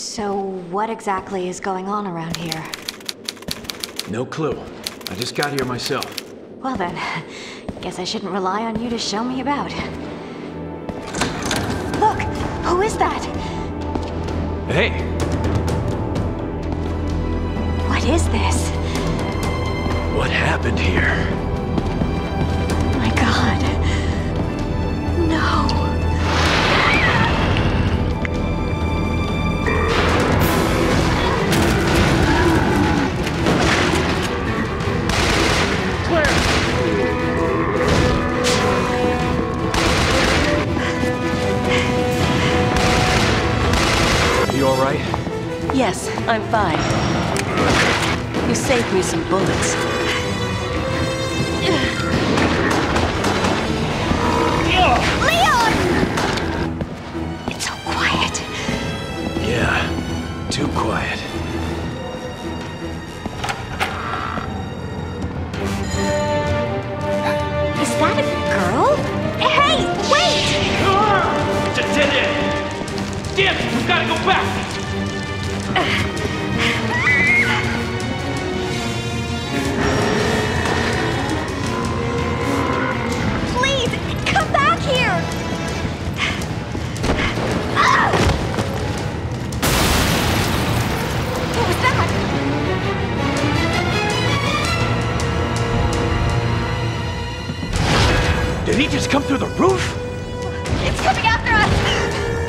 So what exactly is going on around here? No clue. I just got here myself. Well then, guess I shouldn't rely on you to show me about. Look! Who is that? Hey! What is this? What happened here? My God. No. Yes, I'm fine. You saved me some bullets. Leon! It's so quiet. Yeah, too quiet. Is that a girl? Hey, wait! Just dead end. Damn it, we've got to go back! Please, come back here! What was that? Did he just come through the roof? It's coming after us!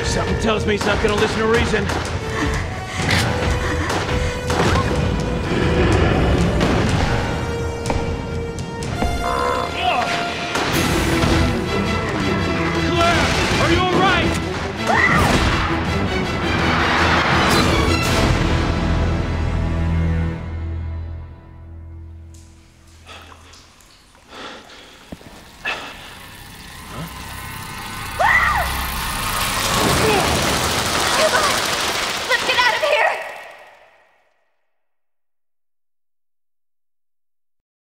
Something tells me he's not gonna listen to reason.